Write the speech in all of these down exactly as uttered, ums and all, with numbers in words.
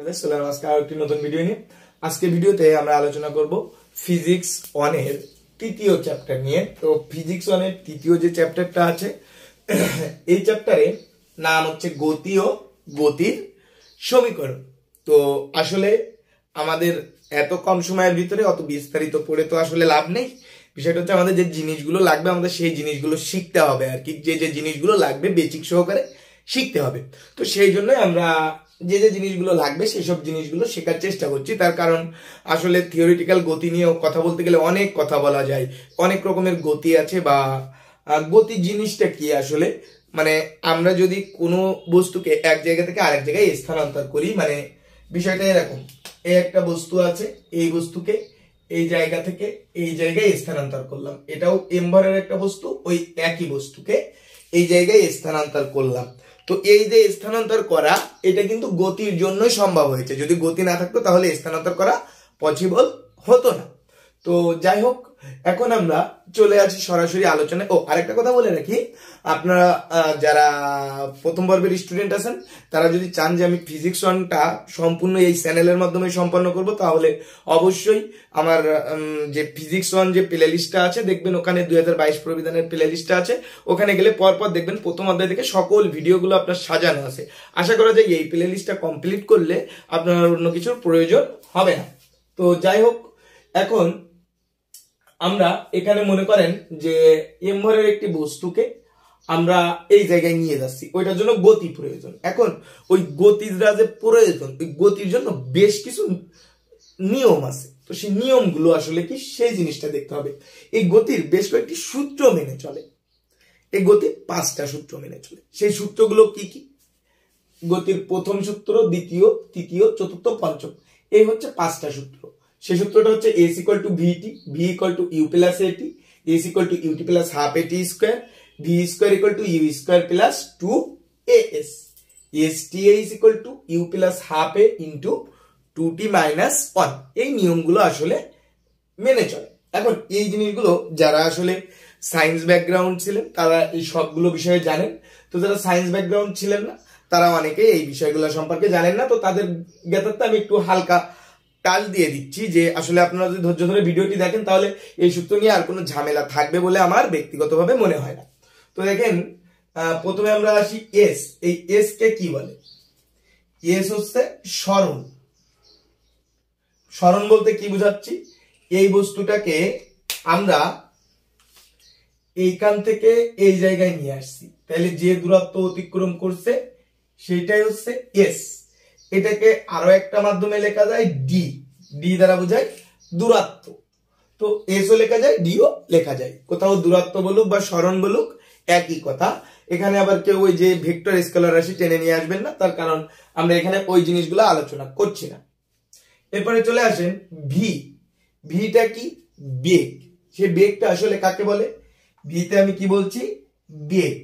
आलोचना करब physics one एर तृतीय चैप्टार निये। तो फिजिक्स वन एर तृतीय जे चैप्टारटा आछे एई चैप्टारे नाम हच्छे गति ओ गतिर समीकरण। तो आसले आमादेर एत कम समयेर भितरे अत विस्तारित पड़े तो आसले लाभ नेई। विषयटा हच्छे जे जिनिसगुलो लागबे आमादेर सेई जिनिसगुलो शिखते होबे आर कि जे जे जिनिसगुलो लागबे बेसिक सहकारे शिखते होबे। तो सेई जोन्नो आमरा जे जे जिनिसगुलो लागबे सेई सब जिनिसगुलो शेखार चेष्टा करछि। तार कारण आसले थियोरिटिक्याल गति निये कथा बोलते गेले अनेक कथा बला जाय, अनेक रकमेर गति आछे बा गति जिनिसटा कि आसले माने आमरा जोदि कोनो बस्तुके एक जायगा थेके आरेक जायगाय स्थानान्तर करि माने विषयटा एरकम ए एकटा बस्तु आछे एई बस्तुके एई जायगा थेके एई जायगाय स्थानान्तर करलाम, एटाओ एम भरेर एकटा बस्तु ओई एकई बस्तुके एई जायगाय स्थानान्तर करलाम। तो एई जे स्थानान्तर करा एटा किन्तु गतिर जोन्नोई सम्भव हयेछे, जोदि गति ना थाकतो ताहले स्थानान्तर करा पसिबल हतो ना। तो যাই হোক এখন আমরা চলে আসি সরাসরি আলোচনায়। ও আরেকটা কথা বলে রাখি, আপনারা যারা প্রথম বর্ষের স্টুডেন্ট আছেন তারা যদি চান যে আমি ফিজিক্স ওয়ানটা সম্পূর্ণ এই চ্যানেলের মাধ্যমে সম্পন্ন করব তাহলে অবশ্যই আমার যে ফিজিক্স ওয়ান যে প্লেলিস্টটা আছে দেখবেন ওখানে দুই হাজার বাইশ প্রবিধানের প্লেলিস্টটা আছে, ওখানে গেলে পরপর দেখবেন প্রথম অধ্যায় থেকে সকল ভিডিওগুলো আপনার সাজানো আছে। আশা করা যায় এই প্লেলিস্টটা কমপ্লিট করলে আপনার অন্য কিছুর প্রয়োজন হবে না। তো যাই হোক এখন আমরা এখানে মনে করেন যে এম ভরের একটি বস্তুকে আমরা এই জায়গায় নিয়ে যাচ্ছি, ওইটার জন্য গতি প্রয়োজন। এখন ওই গতিটা যে প্রয়োজন ওই গতির জন্য বেশ কিছু নিয়ম আছে। তো সেই নিয়মগুলো আসলে কি সেই জিনিসটা দেখতে হবে। এই গতির বেশ কয়েকটি সূত্র মেনে চলে, এই গতির পাঁচটা সূত্র মেনে চলে। সেই সূত্রগুলো কি কি? গতির প্রথম সূত্র, দ্বিতীয়, তৃতীয়, চতুর্থ, পঞ্চম, এই হচ্ছে পাঁচটা সূত্র। সেই সূত্রটা হচ্ছে a equal to vt, v equal to u plus at, s equal to ut plus half at square, v square equal to u square plus two a s, sta is equal to u plus half a into two t minus one। এই নিয়মগুলো আসলে মেনে চলে। এখন এই জিনিসগুলো যারা আসলে সায়েন্স ব্যাকগ্রাউন্ড ছিলেন তারা এই সবগুলো বিষয়ে জানেন, তো যারা সায়েন্স ব্যাকগ্রাউন্ড ছিলেন না তারা অনেকে এই বিষয়গুলো সম্পর্কে জানেন না। তো তাদের জ্ঞাতার্থে আমি একটু হালকা কাল দিয়ে দিচ্ছি যে আসলে আপনারা যদি ধৈর্য ধরে ভিডিওটি দেখেন তাহলে এই সূত্র নিয়ে আর কোনো ঝামেলা থাকবে বলে আমার ব্যক্তিগতভাবে মনে হয় না। তো দেখেন প্রথমে আমরা আসি এস, এই এস কে কি বলে? এস হচ্ছে সরণ। সরণ বলতে কি বুঝাচ্ছি? এই বস্তুটাকে আমরা এইখান থেকে এই জায়গায় নিয়ে আসছি, তাহলে যে দূরত্ব অতিক্রম করছে সেটাই হচ্ছে এস। এটাকে আরো একটা মাধ্যমে লেখা যায় ডি, ডি দ্বারা বোঝায় দূরত্ব। তো এসও লেখা যায় ডিও লেখা যায়, কোথাও দূরত্ব বলুক বা সরণ বলুক একই কথা। এখানে আবার কেউ ওই যে ভেক্টর স্কেলার রাশি টেনে নিয়ে আসবেন না, তার কারণ আমরা এখানে ওই জিনিসগুলো আলোচনা করছি না। এরপরে চলে আসেন ভি, ভিটা কি? বেগ। সে বেগটা আসলে কাকে বলে? ভিতে আমি কি বলছি? বেগ।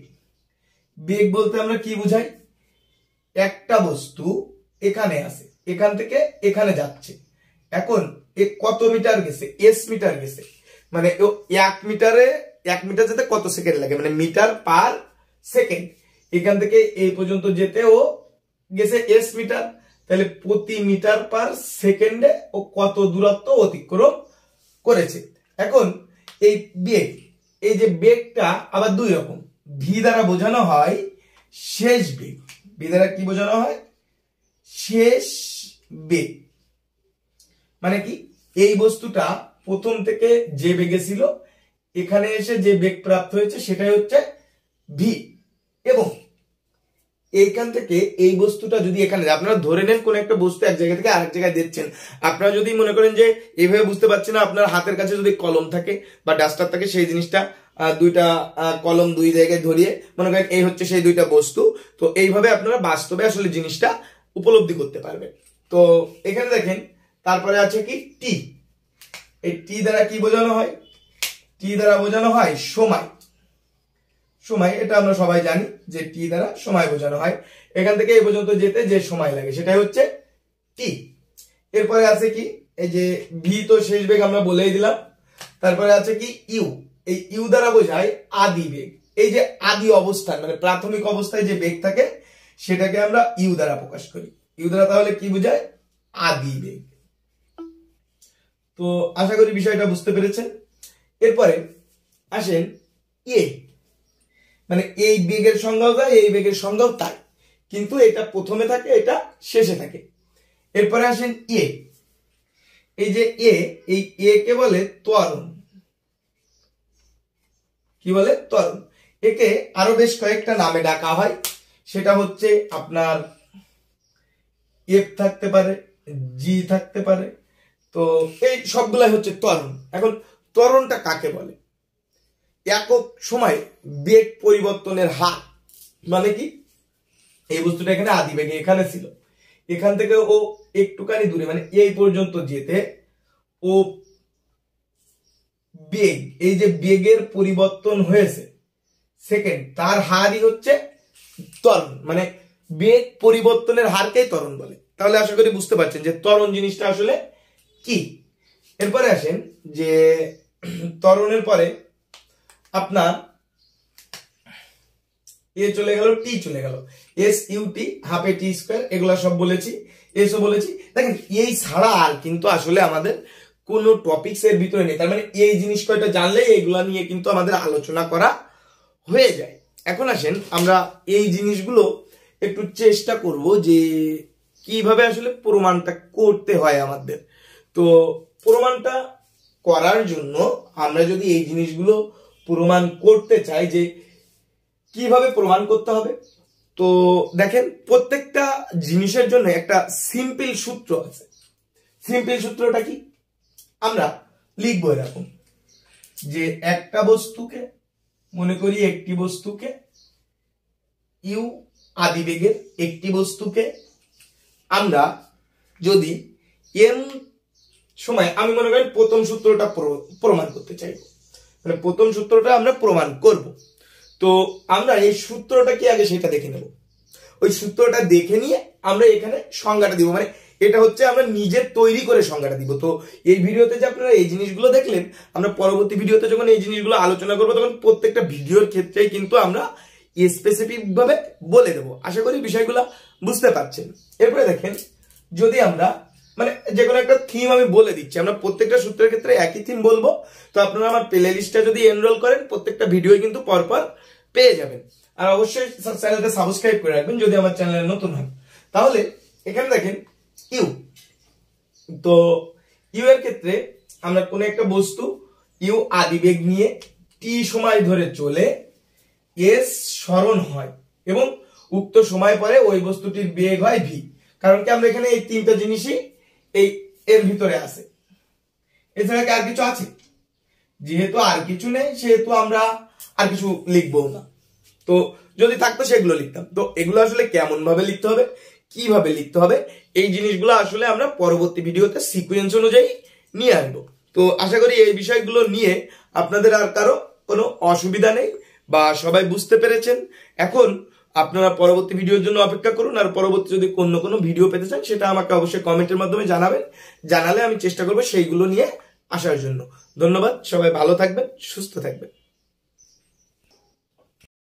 বেগ বলতে আমরা কি বুঝাই? একটা বস্তু এখানে আছে, এখান থেকে এখানে যাচ্ছে, এখন এ কত মিটার গেছে? এস মিটার গেছে। মানে এক মিটারে এক মিটার যেতে কত সেকেন্ড লাগে? মানে মিটার পার সেকেন্ড। এখান থেকে এই পর্যন্ত যেতে ও গেছে এস মিটার, তাহলে প্রতি মিটার পার সেকেন্ডে ও কত দূরত্ব অতিক্রম করেছে। এখন এই বেগ, এই যে বেগটা আবার দুই রকম, ভি দ্বারা বোঝানো হয় শেষ বেগ। ভি দ্বারা কি বোঝানো হয়? শেষ বেগ। মানে কি? এই বস্তুটা প্রথম থেকে যে বেগে ছিল এখানে এসে যে বেগ প্রাপ্ত হয়েছে সেটাই হচ্ছে ভি। এবং এইখান থেকে এই বস্তুটা যদি এখানে, আপনারা ধরে নেন কোন একটা বস্তু এক জায়গা থেকে আরেক জায়গায় যাচ্ছেন, আপনারা যদি মনে করেন যে এইভাবে বুঝতে পারছেন না, আপনার হাতের কাছে যদি কলম থাকে বা ডাস্টার থাকে সেই জিনিসটা দুইটা কলম দুই জায়গায় ধরিয়ে মনে করেন এই হচ্ছে সেই দুইটা বস্তু, তো এইভাবে আপনারা বাস্তবে আসলে জিনিসটা উপলব্ধি করতে পারবে। তো এখানে দেখেন তারপরে আছে কি টি, এই টি দ্বারা কি বোঝানো হয়? টি দ্বারা বোঝানো হয় সময়। সময় এটা আমরা সবাই জানি যে টি দ্বারা সময় বোঝানো হয়, এখান থেকে এই পর্যন্ত যেতে যে সময় লাগে সেটাই হচ্ছে টি। এরপরে আছে কি এই যে ভি, তো শেষ বেগ আমরা বলেই দিলাম। তারপরে আছে কি ইউ, এই ইউ দ্বারা বোঝায় আদি বেগ। এই যে আদি অবস্থান মানে প্রাথমিক অবস্থায় যে বেগ থাকে সেটাকে আমরা ইউ দ্বারা প্রকাশ করি। ইউদারা তাহলে কি বোঝায়? আদি বেগ। তো আশা করি বিষয়টা বুঝতে পেরেছেন। এরপরে আসেন এ, মানে এই বেগের সংজ্ঞাও যায়, এই বেগের সংজ্ঞাও তাই, কিন্তু এটা প্রথমে থাকে, এটা শেষে থাকে। এরপরে আসেন এ, এই যে এ, এই এ কে বলে ত্বরণ। কি বলে? ত্বরণ। একে আরো বেশ কয়েকটা নামে ডাকা হয়, সেটা হচ্ছে আপনার এফ থাকতে পারে, জি থাকতে পারে, তো এই সবগুলাই হচ্ছে ত্বরণ। এখন ত্বরণটা কাকে বলে? একক সময় বেগ পরিবর্তনের হার। মানে কি? এই বস্তুটা এখানে আদি বেগে এখানে ছিল, এখান থেকে ও একটুখানি দূরে, মানে এই পর্যন্ত যেতে ও বেগ, এই যে বেগের পরিবর্তন হয়েছে সেকেন্ড, তার হারই হচ্ছে ত্বরণ। মানে বেগ পরিবর্তনের হারকেই ত্বরণ বলে। তাহলে আশা করি বুঝতে পারছেন যে ত্বরণ জিনিসটা আসলে কি। এরপরে আসেন যে ত্বরণের পরে আপনার এ চলে গেল, টি চলে গেল, এস ইউটি, হাফে টি স্কোয়ার, এগুলা সব বলেছি, এসও বলেছি। দেখেন এই ছাড়া আর কিন্তু আসলে আমাদের কোনো টপিকস এর ভিতরে নেই, তার মানে এই জিনিস কয়টা জানলে এইগুলা নিয়ে কিন্তু আমাদের আলোচনা করা হয়ে যায়। এখন আসেন আমরা এই জিনিসগুলো একটু চেষ্টা করব যে কিভাবে আসলে প্রমাণটা করতে হয় আমাদের। তো প্রমাণটা করার জন্য আমরা যদি এই জিনিসগুলো প্রমাণ করতে চাই যে কিভাবে প্রমাণ করতে হবে, তো দেখেন প্রত্যেকটা জিনিসের জন্য একটা সিম্পল সূত্র আছে। সিম্পল সূত্রটা কি? আমরা লিখবো এরকম যে একটা বস্তুকে, মনে করি একটি বস্তুকে ইউ আদিবেগের একটি বস্তুকে আমরা যদি এম সময়, আমি মনে করি প্রথম সূত্রটা প্রমাণ করতে চাইব, মানে প্রথম সূত্রটা আমরা প্রমাণ করব। তো আমরা এই সূত্রটা কি আগে সেটা দেখে নেব, ওই সূত্রটা দেখে নিয়ে আমরা এখানে সংজ্ঞাটা দিব, মানে এটা হচ্ছে আমরা নিজে তৈরি করে সংজ্ঞাটা দিব। তো এই ভিডিওতে যে আপনারা এই জিনিসগুলো দেখলেন, আমরা পরবর্তী ভিডিওতে যখন এই জিনিসগুলো আলোচনা করবো তখন প্রত্যেকটা ভিডিওর ক্ষেত্রেই কিন্তু আমরা স্পেসিফিক ভাবে বলে দেবো। আশা করি বিষয়গুলো বুঝতে পারছেন। এরপরে দেখেন যদি আমরা, মানে যে কোনো একটা থিম আমি বলে দিচ্ছি, আমরা প্রত্যেকটা সূত্রের ক্ষেত্রে একই থিম বলবো। তো আপনারা আমার প্লে লিস্টটা যদি এনরোল করেন প্রত্যেকটা ভিডিও কিন্তু পরপর পেয়ে যাবেন। আর অবশ্যই চ্যানেলটা সাবস্ক্রাইব করে রাখবেন যদি আমার চ্যানেলে নতুন হন। তাহলে এখানে দেখেন ইউ, তো ইউ এর ক্ষেত্রে আমরা কোনো একটা বস্তু ইউ আদিবেগ নিয়ে টি সময় ধরে চলে, এস সরণ হয় এবং উক্ত সময় পরে ওই বস্তুটির বেগ হয় ভি। কারণ কি আমরা এখানে এই তিনটা জিনিসই এই এর ভিতরে আছে, এছাড়া কি আর কিছু আছে? যেহেতু আর কিছু নেই সেহেতু আমরা আর কিছু লিখবো না, তো যদি থাকতো সেগুলো লিখতাম। তো এগুলো আসলে কেমন ভাবে লিখতে হবে, কিভাবে লিখতে হবে, এই জিনিসগুলো আসলে আমরা পরবর্তী ভিডিওতে সিকুয়েন্স অনুযায়ী নিয়ে আসবো। তো আশা করি এই বিষয়গুলো নিয়ে আপনাদের আর কারো কোনো অসুবিধা নেই বা সবাই বুঝতে পেরেছেন। এখন আপনারা পরবর্তী ভিডিওর জন্য অপেক্ষা করুন। আর পরবর্তী যদি অন্য কোনো ভিডিও পেতে চান সেটা আমাকে অবশ্যই কমেন্টের মাধ্যমে জানাবেন, জানালে আমি চেষ্টা করবো সেইগুলো নিয়ে আসার জন্য। ধন্যবাদ, সবাই ভালো থাকবেন, সুস্থ থাকবেন।